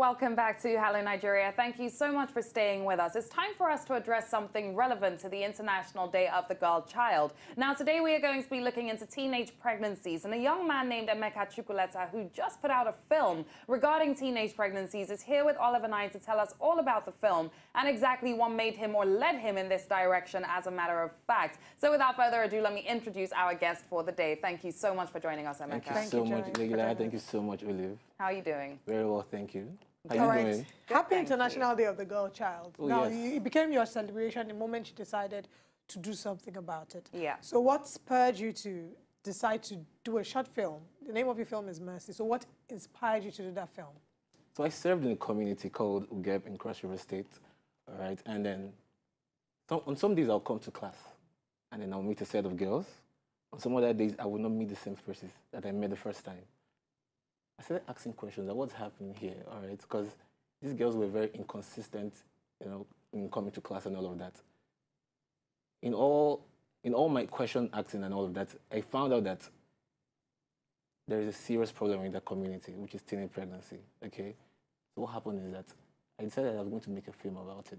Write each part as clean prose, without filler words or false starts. Welcome back to Hello Nigeria. Thank you so much for staying with us. It's time for us to address something relevant to the International Day of the Girl Child. Now, today we are going to be looking into teenage pregnancies, and a young man named Emeka Chukuleta, who just put out a film regarding teenage pregnancies, is here with Oliver and I to tell us all about the film and exactly what made him or led him in this direction, as a matter of fact. So without further ado, let me introduce our guest for the day. Thank you so much for joining us, Emeka. Thank you so much, Leila. Thank you so much, Olive. How are you doing? Very well, thank you. All right. Happy International Day of the Girl Child. Oh, now, yes. It became your celebration the moment you decided to do something about it. Yeah. So what spurred you to decide to do a short film? The name of your film is Mercy. So what inspired you to do that film? So I served in a community called Ugep in Cross River State. All right. And then on some days I'll come to class and then I'll meet a set of girls. On some other days I will not meet the same persons that I met the first time. I started asking questions about what's happening here, all right? Because these girls were very inconsistent, you know, in coming to class and all of that. In all my question asking and all of that, I found out that there is a serious problem in that community, which is teenage pregnancy, okay? So what happened is that I decided I was going to make a film about it.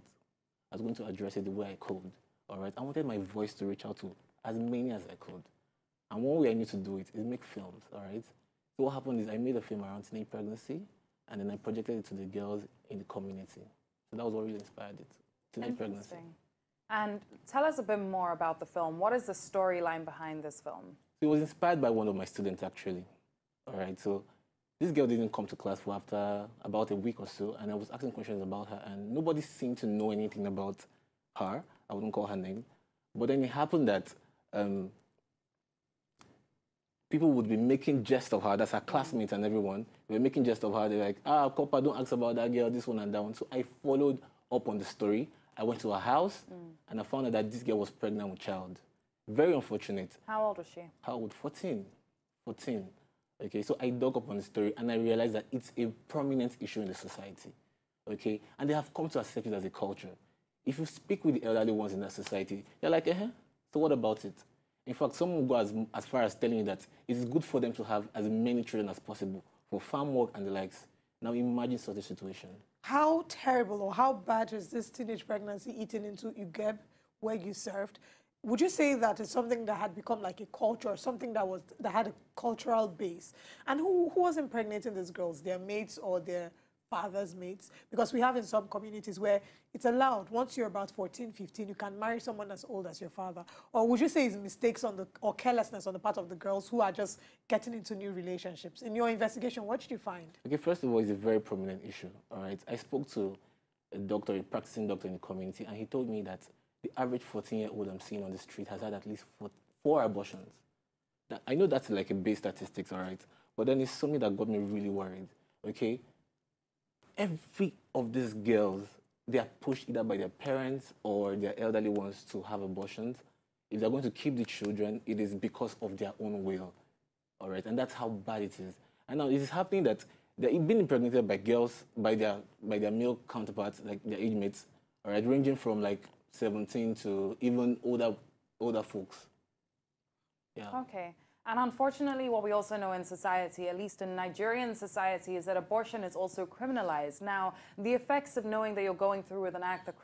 I was going to address it the way I could, all right? I wanted my voice to reach out to as many as I could. And one way I knew to do it is make films, all right? So what happened is I made a film around teenage pregnancy, and then I projected it to the girls in the community. So that was what really inspired it, teenage pregnancy. And tell us a bit more about the film. What is the storyline behind this film? It was inspired by one of my students, actually. All right, so this girl didn't come to class for after about a week or so, and I was asking questions about her, and nobody seemed to know anything about her. I wouldn't call her name. But then it happened that people would be making jest of her. That's her classmates and everyone. They were making jest of her. They're like, ah, Copper, don't ask about that girl, this one and that one. So I followed up on the story. I went to her house, and I found out that this girl was pregnant with child. Very unfortunate. How old was she? How old? 14. 14. Okay, so I dug up on the story, and I realized that it's a prominent issue in the society. Okay, and they have come to accept it as a culture. If you speak with the elderly ones in that society, they're like, eh-huh, so what about it? In fact, some will go as far as telling you that it's good for them to have as many children as possible for farm work and the likes. Now imagine such a situation. How terrible or how bad is this teenage pregnancy eating into Ugeb, where you served? Would you say that it's something that had become like a culture, or something that was that had a cultural base? And who was impregnating these girls? Their mates or their father's mates? Because we have in some communities where it's allowed, once you're about 14, 15, you can marry someone as old as your father. Or would you say it's mistakes on the, or carelessness on the part of the girls who are just getting into new relationships? In your investigation, what did you find? Okay, first of all, it's a very prominent issue, all right? I spoke to a doctor, a practicing doctor in the community, and he told me that the average 14-year-old I'm seeing on the street has had at least four abortions. Now, I know that's like a base statistics, all right? But then it's something that got me really worried, okay? Every of these girls, they are pushed either by their parents or their elderly ones to have abortions. If they're going to keep the children, it is because of their own will. All right, and that's how bad it is. And now it is happening that they're being impregnated by girls, by their male counterparts, like their age mates, all right, ranging from like 17 to even older folks. Yeah. Okay. And unfortunately, what we also know in society, at least in Nigerian society, is that abortion is also criminalized. Now, the effects of knowing that you're going through with an act that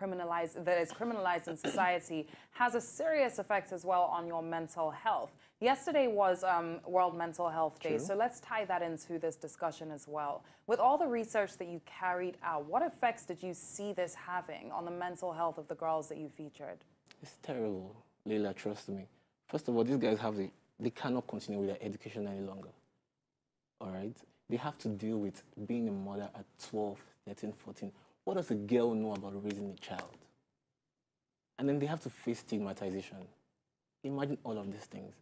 is criminalized in society has a serious effect as well on your mental health. Yesterday was World Mental Health Day, so let's tie that into this discussion as well. With all the research that you carried out, what effects did you see this having on the mental health of the girls that you featured? It's terrible, Leila, trust me. First of all, these guys have the... They cannot continue with their education any longer, all right? They have to deal with being a mother at 12, 13, 14. What does a girl know about raising a child? And then they have to face stigmatization. Imagine all of these things.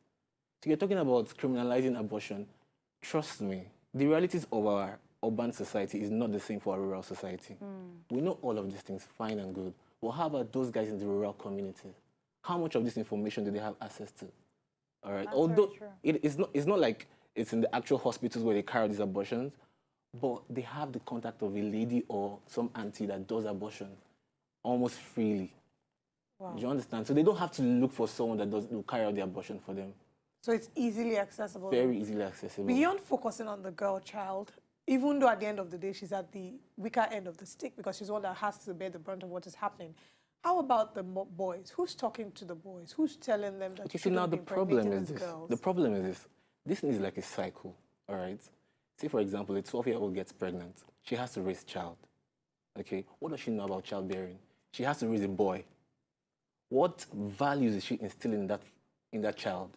So you're talking about criminalizing abortion. Trust me, the realities of our urban society is not the same for our rural society. We know all of these things, fine and good. Well, how about those guys in the rural community? How much of this information do they have access to? All right. Although it's not like it's in the actual hospitals where they carry these abortions, but they have the contact of a lady or some auntie that does abortion almost freely. Wow. Do you understand? So they don't have to look for someone that does carry out the abortion for them. So it's easily accessible. Very easily accessible. Beyond focusing on the girl child, even though at the end of the day she's at the weaker end of the stick because she's the one that has to bear the brunt of what is happening. How about the boys? Who's talking to the boys? Who's telling them that? Okay, so now the problem is this. The problem is this. This is like a cycle, all right? Say, for example, a 12-year-old gets pregnant. She has to raise a child, okay? What does she know about childbearing? She has to raise a boy. What values is she instilling in that child?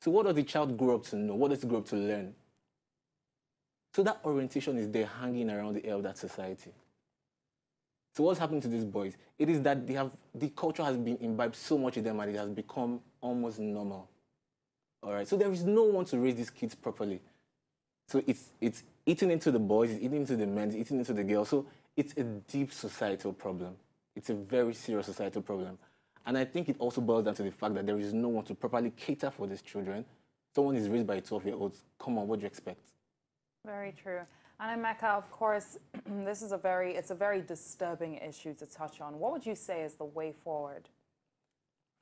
So what does the child grow up to know? What does he grow up to learn? So that orientation is there hanging around the air of that society. So what's happened to these boys? It is that the culture has been imbibed so much in them and it has become almost normal. All right, so there is no one to raise these kids properly. So it's eating into the boys, it's eating into the men, it's eating into the girls. So it's a deep societal problem. It's a very serious societal problem. And I think it also boils down to the fact that there is no one to properly cater for these children. Someone is raised by a 12-year-old. Come on, what do you expect? Very true. And Emeka, of course, this is a very disturbing issue to touch on. What would you say is the way forward?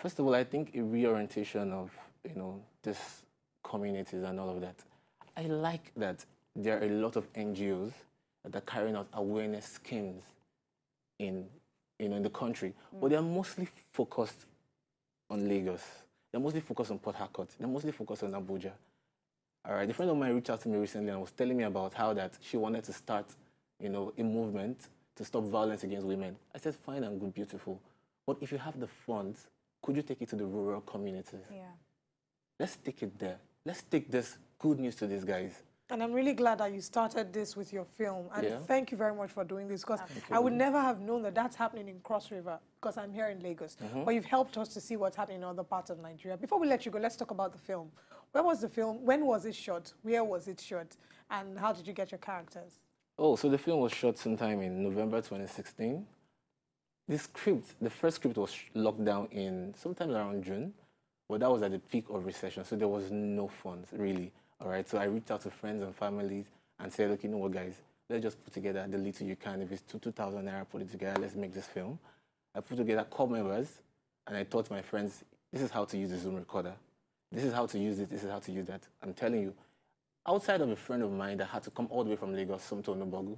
First of all, I think a reorientation of, these communities and all of that. I like that there are a lot of NGOs that are carrying out awareness schemes in the country, but they're mostly focused on Lagos. They're mostly focused on Port Harcourt. They're mostly focused on Abuja. All right, a friend of mine reached out to me recently and was telling me about how that she wanted to start, a movement to stop violence against women. I said, fine and good, beautiful. But if you have the funds, could you take it to the rural communities? Yeah. Let's take it there. Let's take this good news to these guys. And I'm really glad that you started this with your film. And thank you very much for doing this, because I would never have known that that's happening in Cross River, because I'm here in Lagos. But you've helped us to see what's happening in other parts of Nigeria. Before we let you go, let's talk about the film. Where was the film? When was it shot? Where was it shot? And how did you get your characters? Oh, so the film was shot sometime in November 2016. The first script was locked down in sometime around June. But that was at the peak of recession, so there was no funds, really. All right, so I reached out to friends and families and said, okay, you know what, guys, let's just put together the little you can. If it's 2,000 naira, put it together, let's make this film. I put together core members, and I taught my friends, this is how to use the Zoom recorder. This is how to use it, this is how to use that. I'm telling you, outside of a friend of mine that had to come all the way from Lagos, Somto Onobogu,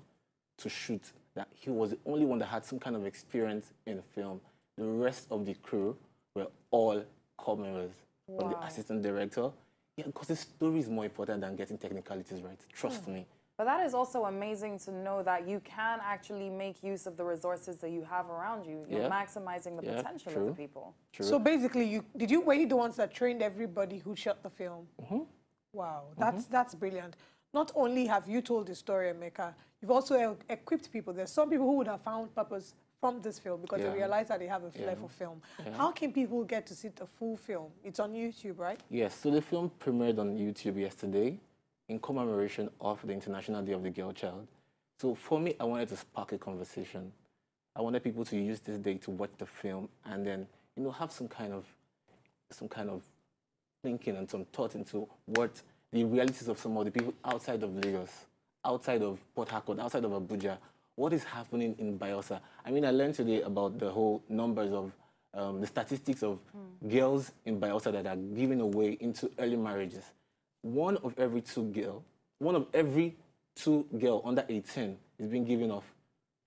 to shoot, that he was the only one that had some kind of experience in film. The rest of the crew were all core members, from the assistant director. Yeah, because the story is more important than getting technicalities right. Trust me. But that is also amazing to know that you can actually make use of the resources that you have around you. You're maximizing the potential of the people. True. So basically, were you the ones that trained everybody who shot the film? Wow, that's brilliant. Not only have you told the story, Emeka, you've also equipped people. There's some people who would have found purpose from this film because they realize that they have a flair for film. How can people get to see the full film? It's on YouTube, right? Yes, so the film premiered on YouTube yesterday in commemoration of the International Day of the Girl Child. So for me, I wanted to spark a conversation. I wanted people to use this day to watch the film and then, have some kind of thinking and some thought into what the realities of some of the people outside of Lagos, outside of Port Harcourt, outside of Abuja. What is happening in Bayelsa? I mean, I learned today about the whole numbers of the statistics of girls in Bayelsa that are given away into early marriages. One of every two girls under 18 is being given off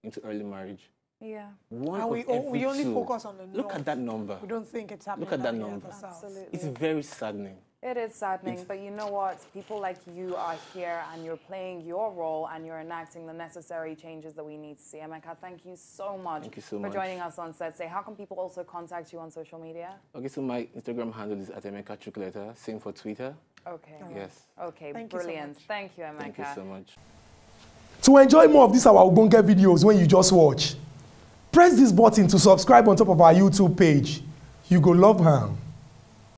into early marriage. Yeah. And we only focus on the north. Look at that number. We don't think it's happening. Look at that number. Absolutely. It's very saddening. It is saddening, but you know what? People like you are here and you're playing your role and you're enacting the necessary changes that we need to see. Emeka, thank you so much for joining us on Set Say. How can people also contact you on social media? Okay, so my Instagram handle is @EmekaChukuleta, same for Twitter. Okay. Yes. Okay, brilliant. Thank you so much. Thank you, Emeka. Thank you so much. To enjoy more of these our Ogbonge videos when you just watch, press this button to subscribe on top of our YouTube page. You go love her.